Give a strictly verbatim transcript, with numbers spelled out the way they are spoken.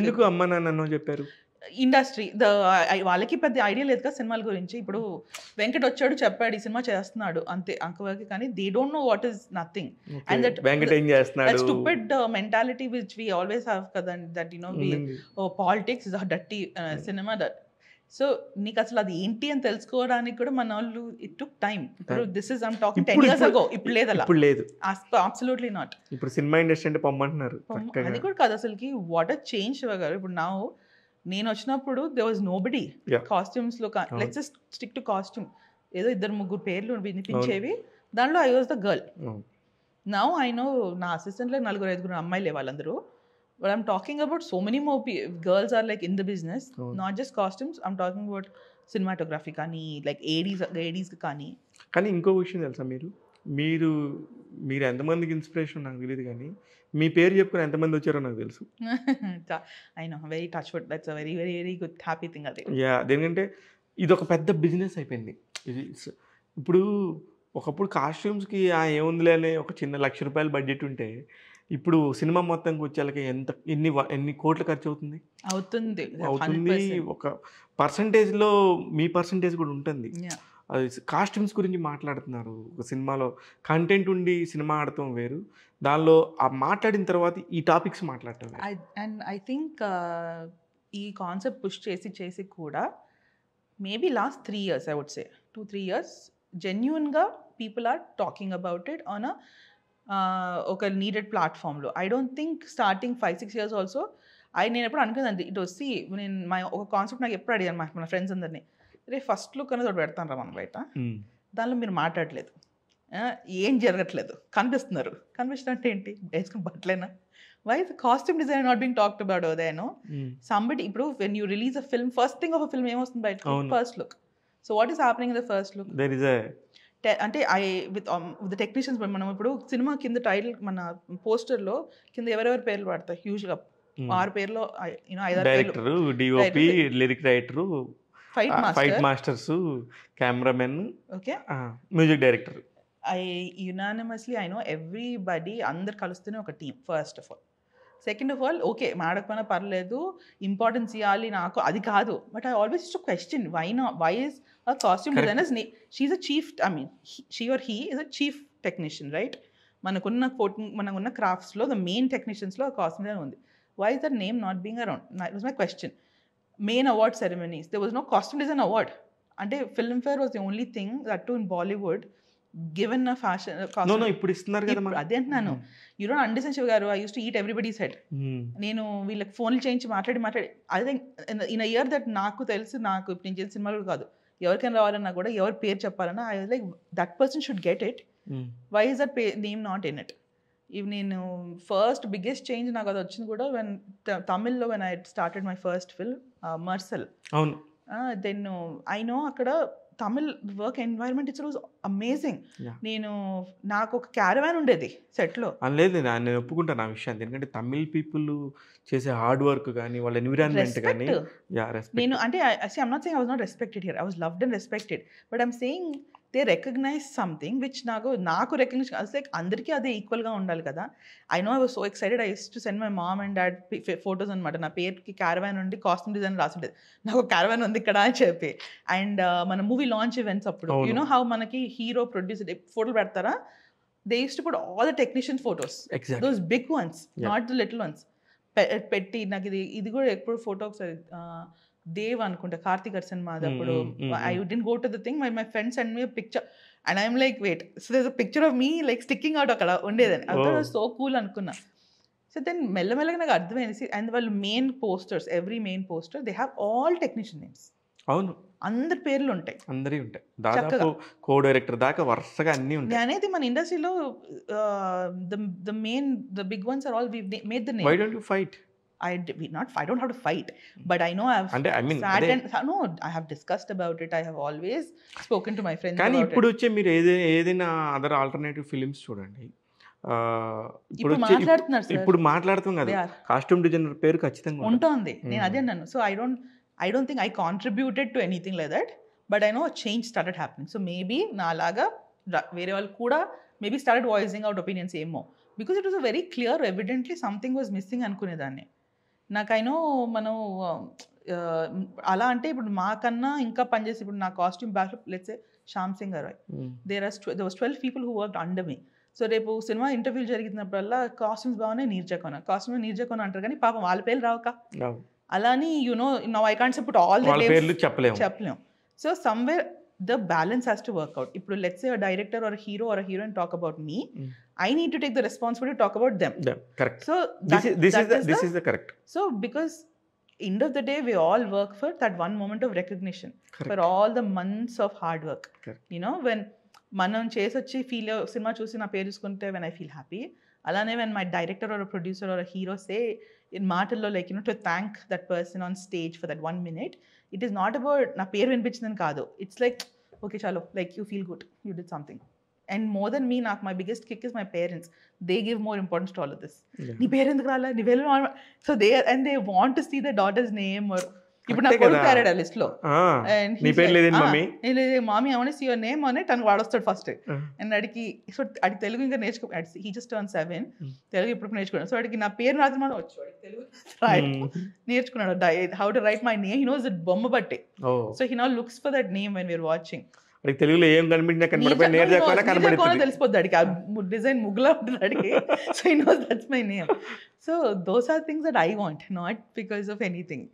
ఎందుకు అమ్మ నాన్ననో చెప్పారు? ఇండస్ట్రీ ద వాళ్ళకి పెద్ద ఐడియా లేదు కదా సినిమాల గురించి. ఇప్పుడు వెంకట్ వచ్చాడు చెప్పాడు ఈ సినిమా చేస్తున్నాడు అంతే అంకవరకి, కానీ they don't know what is nothing. And that Venkat ఏం చేస్తున్నాడు that stupid mentality which we always have కదండి, that you know we politics is a dirty cinema that. So నీకు అసలు అది ఏంటి అని తెలుసుకోవడానికి కూడా మన వాళ్ళు ఇట్ టుక్ టైం. ఇప్పుడు this is I am talking ten years ago, ఇప్పుడు లేదు అలా, ఇప్పుడు లేదు, అబ్సల్యూట్లీ నాట్. ఇప్పుడు సినిమా ఇండస్ట్రీ అంటే పొమ్మంటున్నారు, అది కూడా కాదు అసలుకి. వాట్ అ చేంజ్ గారు. ఇప్పుడు నా నేను వచ్చినప్పుడు దే వాజ్ నోబడీ కాస్ట్యూమ్స్ లో, let's just stick to costume, ఏదో ఇద్దరు ముగ్గురు పేర్లు వినిపించేవి, దాంట్లో I was the girl. Now I know నా అసిస్టెంట్లో నలుగురు ఐదుగురు అమ్మాయిలే వాళ్ళందరూ. But I'm talking about so many more girls are like in the business, not just costumes, I'm talking about cinematography కానీ లైక్ ఏడీస్ ఏడీస్ కానీ. కానీ ఇంకో విషయం తెలుసా, మీరు మీరు మీరు ఎంతమందికి ఇన్స్పిరేషన్ నాకు తెలియదు, కానీ మీ పేరు చెప్పుకుని ఎంతమంది వచ్చారో నాకు తెలుసు. I know, very touch wood, that's very very very good happy thing అది. యా, దేనికంటే ఇది ఒక పెద్ద బిజినెస్ అయిపోయింది. ఇది ఇప్పుడు ఒకప్పుడు కాస్ట్యూమ్స్కి ఆ ఏముందిలే అనే ఒక చిన్న లక్ష రూపాయల బడ్జెట్ ఉంటే, ఇప్పుడు సినిమా మొత్తానికి వచ్చేళ్ళకి ఎంత ఎన్ని ఎన్ని కోట్లు ఖర్చు అవుతుంది అవుతుంది అవుతుంది ఒక పర్సంటేజ్లో మీ పర్సంటేజ్ కూడా ఉంటుంది. అది కాస్ట్యూమ్స్ గురించి మాట్లాడుతున్నారు, ఒక సినిమాలో కంటెంట్ ఉండి సినిమా ఆడటం వేరు, దానిలో ఆ మాట్లాడిన తర్వాత ఈ టాపిక్స్ మాట్లాడటం. అండ్ ఐ థింక్ ఈ కాన్సెప్ట్ పుష్ చేసి చేసి కూడా maybe last three years I would say two three years జెన్యున్గా people are talking about it on a ఒక నీడెడ్ ప్లాట్ఫామ్లో. I don't think starting five six years also I నేను ఎప్పుడు అనుకున్నాను ఇటు వచ్చి నేను మా ఒక కాన్సెప్ట్ నాకు ఎప్పుడు అడిగాను మా మన ఫ్రెండ్స్ అందరినీ, రే ఫస్ట్ లుక్ అనేది ఒకటి పెడతాను రా మనం బయట, దానిలో మీరు మాట్లాడలేదు, ఏం జరగట్లేదు, కనిపిస్తున్నారు. కనిపించడం అంటే ఏంటి, వేసుకుని బట్టలేనా? Why the costume design not being talked about దేనో somebody. ఇప్పుడు when you release a film, first thing of a film ఏమొస్తుంది బయటకు? First look. So what is happening in the first look? There is a అంటే I with with technicians మనం ఇప్పుడు cinema కింద title మన పోస్టర్లో కింద ఎవరెవరి పేర్లు పడతారు, హ్యూజ్గా ఆరు పేర్లో director, DOP, lyric writer, fight masters, cameramen, okay, music director. I unanimously I know everybody, అందరు కలుస్తూనే ఒక team first of all. Second of all, okay మాడకపోయినా పర్లేదు, ఇంపార్టెన్స్ ఇవ్వాలి నాకు అది కాదు, but I always to question why నా why is a costume designers she is a chief, I mean she or he is a chief technician right. మనకున్న మనకున్న క్రాఫ్ట్స్లో ద మెయిన్ టెక్నీషియన్స్లో ఆ కాస్ట్యూమ్ డిజైన్ ఉంది, why is that name not being around? It was my question. Main award ceremonies, there was no costume design award. Ante Filmfare was the only thing that too in Bollywood given a fashion a costume. No no ippudu istunnaru kada man adhe antnanu. You don't understand Shivagaru, I used to eat everybody's head. Nenu villaki phone l change matladi matladi I think in a year that naaku telusu naaku ippudu nenu cinema lo kaadu evarkena ravalanna kuda evar pair cheppalana I was like that person should get it. Why is that name not in it? Even in uh, first biggest change నాకు అది వచ్చింది కూడా when తమిళ్లో when I started my first film uh, Mersal. అవును. uh, then uh, I know అక్కడ Tamil work environment it's was amazing. నేను నాకు ఒక క్యారవాన్ ఉండేది సెట్లో. లేదు నేను ఒప్పుకుంటాను ఆ విషయాన్ని, ఎందుకంటే తమిళ్ పీపుల్ చేసే హార్డ్ వర్క్ కానీ వాళ్ళ ఎన్విరాన్మెంట్ కానీ నేను అంటే I not saying I was not respected here, I was loved and respected, but I'm saying they recognise something which నాకు నాకు రికగ్నైజ్ అసలు అందరికీ అదే ఈక్వల్గా ఉండాలి కదా. I know I was so excited, I used to send my mom and dad photos అనమాట. నా పేరుకి క్యారవాన్ ఉండి కాస్ట్యూమ్ డిజైన్ రాసుండేది, నాకు క్యారవాన్ ఉంది ఇక్కడ అని చెప్పి. అండ్ మన మూవీ లాంచ్ ఈవెంట్స్ అప్పుడు యూనో హౌ మనకి హీరో ప్రొడ్యూసర్ ఫోటోలు పెడతారా, they used to put all the technician photos, those big ones not the little ones పెట్టి. నాకు ఇది ఇది కూడా ఎప్పుడు ఫోటో ఒకసారి దేవ్ అనుకుంటా కార్తిక్ అర్సన్ మాది అప్పుడు I wouldn't go to the thing, my my friends and me picture and I'm like wait, so there is a picture of me like sticking out అక్కడ ఉండేదని, అది సో కూల్ అనుకున్నా. సో దెన్ మెల్లమెల్లగా నాకు అర్థమైంది అండ్ వాళ్ళు main posters every main poster they have all technician names. అవును, అందరి పేర్లు ఉంటాయి, అందరి ఉంటాయి, దాదాపు కో డైరెక్టర్ దాకా వరుసగా అన్నీ ఉంటాయి అనేది మన ఇండస్ట్రీలో the the main the big ones are all we made the name. Why don't you fight? I did not. I don't have to fight, but I know I have. And I mean, sat and, no, I have discussed about it. I have always spoken to my friends about it. కానీ ఇప్పుడు వచ్చే మీరు ఏదైనా ఏదైనా other alternative films చూడండి. ఇప్పుడు మాట్లాడుతున్నారు sir, ఇప్పుడు మాట్లాడుతాం కదా, కాస్ట్యూమ్ డిజైనర్ పేరు ఖచ్చితంగా ఉంటుంది. నేను అదే అన్నాను. So I don't, I don't think I contributed to anything like that. But I know a change started happening. So maybe నాలాగా వేరే వాళ్ళు కూడా maybe started voicing out opinions ఏమో, because it was a very clear, evidently something was missing అనుకునేదాన్ని. నాకైనా మనం అలా అంటే ఇప్పుడు మాకన్నా ఇంకా పనిచేసి ఇప్పుడు నా costume batch let's Shyam Singh గారు there are there was twelve people who worked under me. So రేపు సినిమా ఇంటర్వ్యూ జరిగినప్పుడల్లా కాస్ట్యూమ్స్ బాగున్నాయి నీర్జకోన కాస్ట్యూమ్ నీర్జకోన అంటారు కానీ పాపం వాళ్ళ పేర్లు రావక అలాని you know now I can't say put all the పేర్లు చెప్పలేం చెప్పలేం. So somewhere the balance has to work out. If let's say a director or a hero or a heroine talk about me, mm. I need to take the responsibility to talk about them. Yeah, correct. So that, this is this, that is, the, is, this the, is the correct. So because end of the day we all work for that one moment of recognition, correct. For all the months of hard work. Correct. You know when manam chesachi feel cinema chusi na peru iskunte when I feel happy. Alane when my director or a producer or a hero say in maatallo like you know to thank that person on stage for that one minute. It is not about na peru vinpichindani kaadu. It's like okay chalo like you feel good you did something and more than me nak my biggest kick is my parents. They give more importance to all of this. Ni peru enduku raala ni velu so they and they want to see their daughter's name or ipudu na kodu peru ada list lo and ni peru ledeni mummy le mummy I want to see your name on it and vaadostadu first and adiki so adi telugu inga nechuko he just turned seven telugu ipudu nechukunnadu so adiki na peru raadu madu vachu adiki telugu right nechukunnadu how to write my name he knows it bomma batte so he now looks for that name when we are watching అడికి తెలుగులో ఏం కనిపించినా కనపడిపోయి నేర్ జాకోన కనపడిపోతుంది తెలిసిపోద్ది అడికి ఆ design ముగ్గులా ఉంటుంది అడికి so he knows that's my name. So those are things that I want not because of anything.